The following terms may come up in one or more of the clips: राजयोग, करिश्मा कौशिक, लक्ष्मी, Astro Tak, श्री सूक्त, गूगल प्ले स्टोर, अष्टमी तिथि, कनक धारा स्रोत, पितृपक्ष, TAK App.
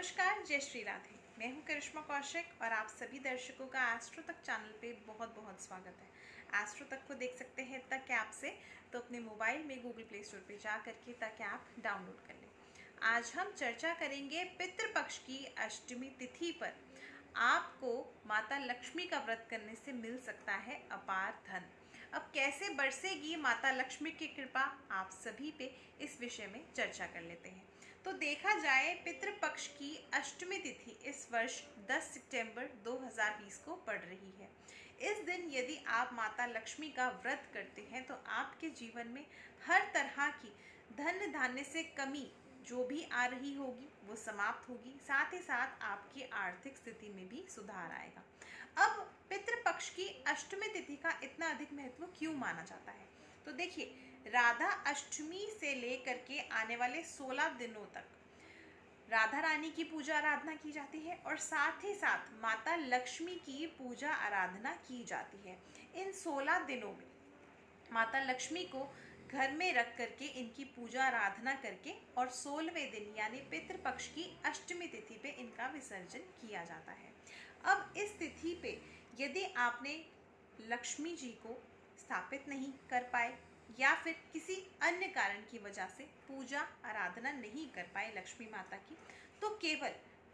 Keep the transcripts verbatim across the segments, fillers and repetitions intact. नमस्कार, जय श्री राधे। मैं हूं करिश्मा कौशिक और आप सभी दर्शकों का एस्ट्रो तक चैनल पे बहुत बहुत स्वागत है। एस्ट्रो तक को देख सकते हैं तक के ऐप से, तो अपने मोबाइल में गूगल प्ले स्टोर पे जा करके तक ऐप डाउनलोड कर लें। आज हम चर्चा करेंगे पितृपक्ष की अष्टमी तिथि पर आपको माता लक्ष्मी का व्रत करने से मिल सकता है अपार धन। अब कैसे बरसेगी माता लक्ष्मी की कृपा आप सभी पे, इस विषय में चर्चा कर लेते हैं। तो देखा जाए पितृपक्ष की अष्टमी तिथि इस वर्ष दस सितंबर दो हज़ार बीस को पड़ रही है। इस दिन यदि आप माता लक्ष्मी का व्रत करते हैं तो आपके जीवन में हर तरह की धन धान्य से कमी जो भी आ रही होगी वो समाप्त होगी, साथ ही साथ आपकी आर्थिक स्थिति में भी सुधार आएगा। अब पितृपक्ष की अष्टमी तिथि का इतना अधिक महत्व क्यों माना जाता है, तो देखिए राधा अष्टमी से लेकर के आने वाले सोलह दिनों तक राधा रानी की पूजा आराधना की जाती है और साथ ही साथ माता लक्ष्मी की पूजा आराधना की जाती है। इन सोलह दिनों में माता लक्ष्मी को घर में रख करके इनकी पूजा आराधना करके और सोलहवें दिन यानी पितृपक्ष की अष्टमी तिथि पे इनका विसर्जन किया जाता है। अब इस तिथि पे यदि आपने लक्ष्मी जी को स्थापित नहीं कर पाए या फिर किसी अन्य कारण की वजह से पूजा आराधना नहीं कर पाए लक्ष्मी माता की, तो केवल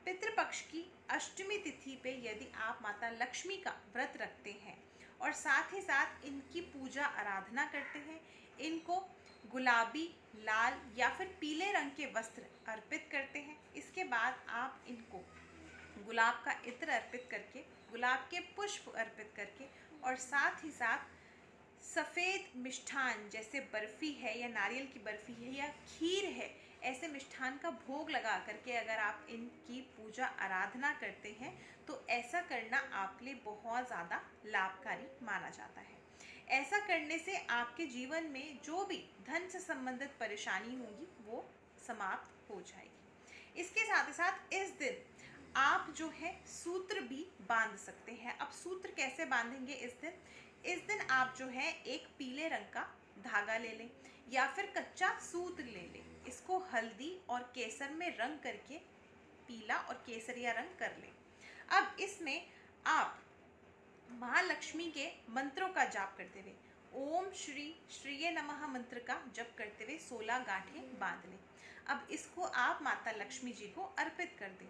पितृपक्ष की अष्टमी तिथि पे यदि आप माता लक्ष्मी का व्रत रखते हैं और साथ ही साथ इनकी पूजा आराधना करते हैं, इनको गुलाबी, लाल या फिर पीले रंग के वस्त्र अर्पित करते हैं। इसके बाद आप इनको गुलाब का इत्र अर्पित करके, गुलाब के पुष्प अर्पित करके और साथ ही साथ सफ़ेद मिष्ठान जैसे बर्फ़ी है या नारियल की बर्फ़ी है या खीर है, ऐसे मिष्ठान का भोग लगा करके अगर आप इनकी पूजा आराधना करते हैं तो ऐसा करना आपके लिए बहुत ज़्यादा लाभकारी माना जाता है। ऐसा करने से आपके जीवन में जो भी धन से संबंधित परेशानी होगी वो समाप्त हो जाएगी। इसके साथ ही साथ इस दिन आप जो है सूत्र भी बांध सकते हैं। अब सूत्र कैसे बांधेंगे इस दिन, इस दिन आप जो है एक पीले रंग का धागा ले लें या फिर कच्चा सूत ले लें, इसको हल्दी और केसर में रंग करके पीला और केसरिया रंग कर लें। अब इसमें आप महालक्ष्मी के मंत्रों का जाप करते हुए ओम श्री श्रीये नमः मंत्र का जप करते हुए सोलह गांठें बांध लें। अब इसको आप माता लक्ष्मी जी को अर्पित कर दें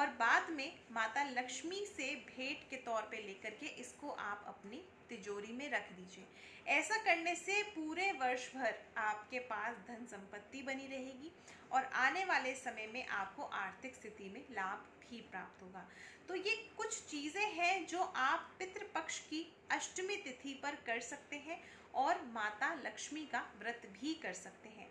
और बाद में माता लक्ष्मी से भेंट के तौर पे लेकर के इसको आप अपनी तिजोरी में रख दीजिए। ऐसा करने से पूरे वर्ष भर आपके पास धन संपत्ति बनी रहेगी और आने वाले समय में आपको आर्थिक स्थिति में लाभ भी प्राप्त होगा। तो ये कुछ चीज़ें हैं जो आप पितृपक्ष की अष्टमी तिथि पर कर सकते हैं और माता लक्ष्मी का व्रत भी कर सकते हैं।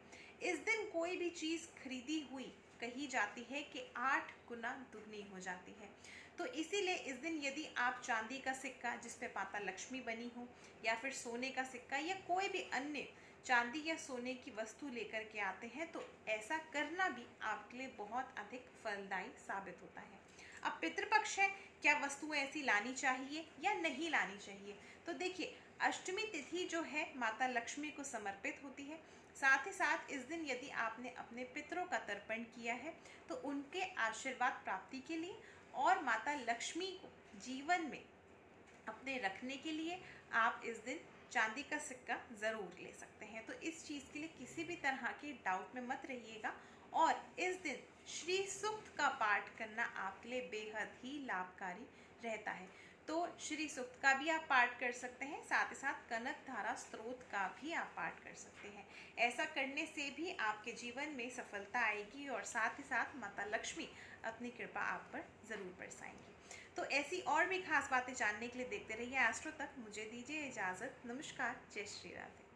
इस दिन कोई भी चीज़ खरीदी हुई कही जाती है कि आठ गुना दुगनी हो जाती है, तो इसीलिए इस दिन यदि आप चांदी का सिक्का जिस पे माता लक्ष्मी बनी हो या फिर सोने का सिक्का या कोई भी अन्य चांदी या सोने की वस्तु लेकर के आते हैं तो ऐसा करना भी आपके लिए बहुत अधिक फलदायी साबित होता है। अब पितृपक्ष है, क्या वस्तुएं ऐसी लानी चाहिए या नहीं लानी चाहिए, तो देखिए अष्टमी तिथि जो है माता लक्ष्मी को समर्पित होती है। साथ ही साथ इस दिन यदि आपने अपने पितरों का तर्पण किया है तो उनके आशीर्वाद प्राप्ति के लिए और माता लक्ष्मी को जीवन में अपने रखने के लिए आप इस दिन चांदी का सिक्का ज़रूर ले सकते हैं। तो इस चीज़ के लिए किसी भी तरह के डाउट में मत रहिएगा और इस दिन श्री सूक्त का पाठ करना आपके लिए बेहद ही लाभकारी रहता है। तो श्री सूक्त का भी आप पाठ कर सकते हैं, साथ ही साथ कनक धारा स्रोत का भी आप पाठ कर सकते हैं। ऐसा करने से भी आपके जीवन में सफलता आएगी और साथ ही साथ माता लक्ष्मी अपनी कृपा आप पर ज़रूर बरसाएंगी। तो ऐसी और भी खास बातें जानने के लिए देखते रहिए एस्ट्रो तक। मुझे दीजिए इजाज़त। नमस्कार, जय श्री राधे।